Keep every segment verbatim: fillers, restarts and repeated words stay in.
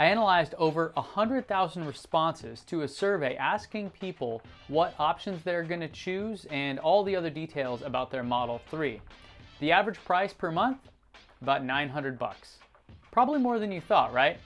I analyzed over one hundred thousand responses to a survey asking people what options they're going to choose and all the other details about their Model three. The average price per month? About nine hundred bucks. Probably more than you thought, right?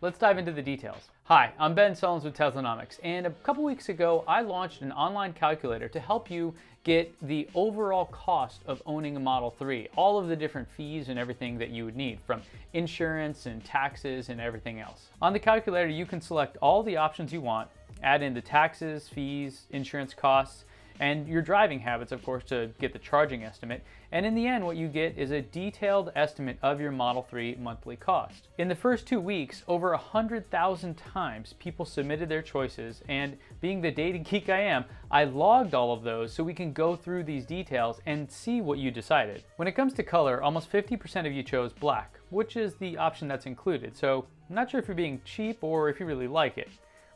Let's dive into the details. Hi, I'm Ben Sullins with Teslanomics, and a couple weeks ago I launched an online calculator to help you get the overall cost of owning a Model three, all of the different fees and everything that you would need, from insurance and taxes and everything else. On the calculator, you can select all the options you want, add in the taxes, fees, insurance costs, and your driving habits, of course, to get the charging estimate. And in the end, what you get is a detailed estimate of your Model three monthly cost. In the first two weeks, over one hundred thousand times people submitted their choices, and being the data geek I am, I logged all of those so we can go through these details and see what you decided. When it comes to color, almost fifty percent of you chose black, which is the option that's included, so I'm not sure if you're being cheap or if you really like it.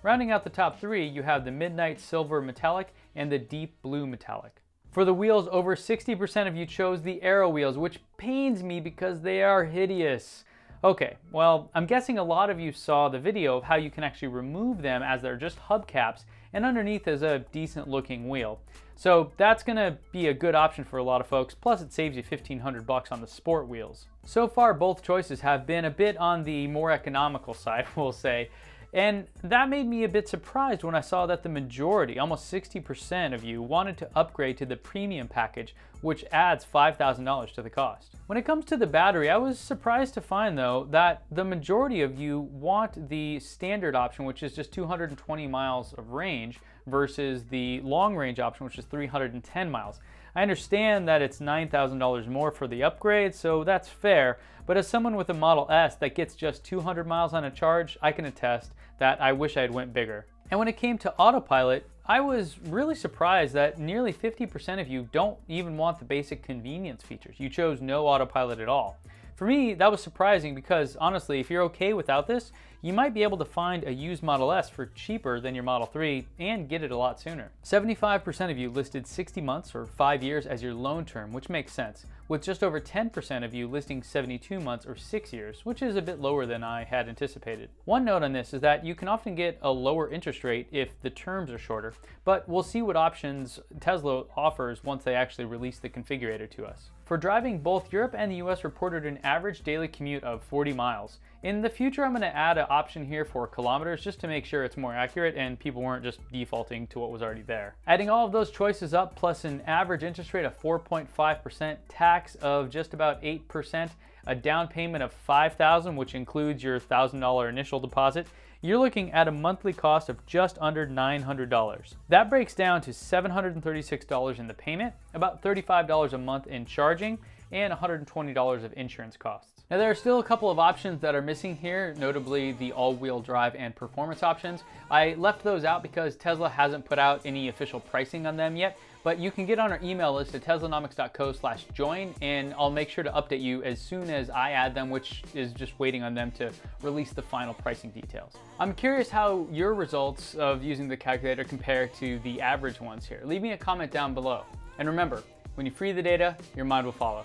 Rounding out the top three, you have the Midnight Silver Metallic and the Deep Blue Metallic. For the wheels, over sixty percent of you chose the Aero wheels, which pains me because they are hideous. Okay, well, I'm guessing a lot of you saw the video of how you can actually remove them as they're just hubcaps, and underneath is a decent looking wheel. So that's gonna be a good option for a lot of folks, plus it saves you fifteen hundred bucks on the sport wheels. So far, both choices have been a bit on the more economical side, we'll say. And that made me a bit surprised when I saw that the majority, almost sixty percent of you, wanted to upgrade to the premium package, which adds five thousand dollars to the cost. When it comes to the battery, I was surprised to find, though, that the majority of you want the standard option, which is just two hundred twenty miles of range, versus the long range option, which is three hundred ten miles. I understand that it's nine thousand dollars more for the upgrade, so that's fair, but as someone with a Model S that gets just two hundred miles on a charge, I can attest that I wish I had went bigger. And when it came to autopilot, I was really surprised that nearly fifty percent of you don't even want the basic convenience features. You chose no autopilot at all. For me, that was surprising because, honestly, if you're okay without this, you might be able to find a used Model S for cheaper than your Model three and get it a lot sooner. seventy-five percent of you listed sixty months or five years as your loan term, which makes sense, with just over ten percent of you listing seventy-two months or six years, which is a bit lower than I had anticipated. One note on this is that you can often get a lower interest rate if the terms are shorter, but we'll see what options Tesla offers once they actually release the configurator to us. For driving, both Europe and the U S reported an average daily commute of forty miles. In the future, I'm gonna add an option here for kilometers just to make sure it's more accurate and people weren't just defaulting to what was already there. Adding all of those choices up, plus an average interest rate of four point five percent, tax of just about eight percent, a down payment of five thousand dollars, which includes your one thousand dollar initial deposit, you're looking at a monthly cost of just under nine hundred dollars. That breaks down to seven hundred thirty-six dollars in the payment, about thirty-five dollars a month in charging, and one hundred twenty dollars of insurance costs. Now, there are still a couple of options that are missing here, notably the all-wheel drive and performance options. I left those out because Tesla hasn't put out any official pricing on them yet, but you can get on our email list at teslanomics dot co slash join, and I'll make sure to update you as soon as I add them, which is just waiting on them to release the final pricing details. I'm curious how your results of using the calculator compare to the average ones here. Leave me a comment down below. And remember, when you free the data, your mind will follow.